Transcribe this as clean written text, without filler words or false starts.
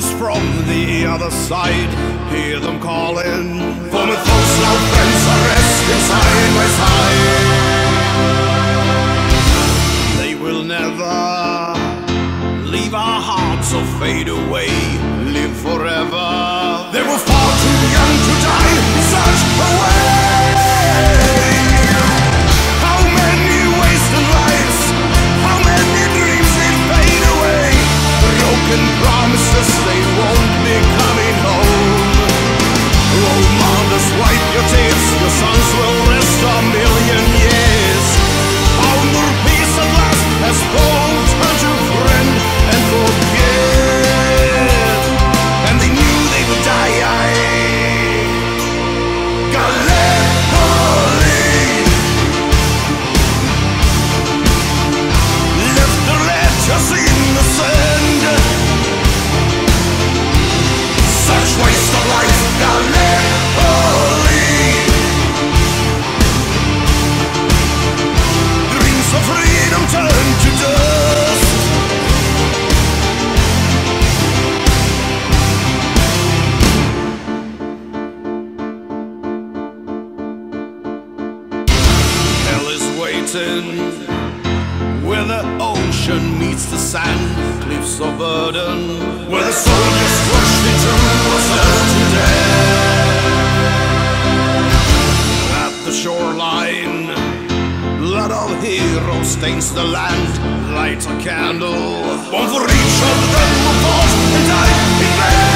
voices from the other side. Hear them calling for my close love friends are resting side by side. They will never leave our hearts or fade away, live forever. They were far too young to die in such a way. How many wasted lives, how many dreams did fade away? Broken promises, they won't be coming home. Oh, mothers, wipe your tears, your sons will rest a million years. On the peace at last has fallen to friend and forget. And they knew they would die. Gallipoli left the letters in the sand. Such waste of life, Gallipoli. Dreams of freedom turned to dust. Hell is waiting where the ocean meets the sand, cliffs of burden, where the soul is crushed into a certain death. At the shoreline, blood of heroes stains the land. Light a candle, one for each of them who fought and died in vain.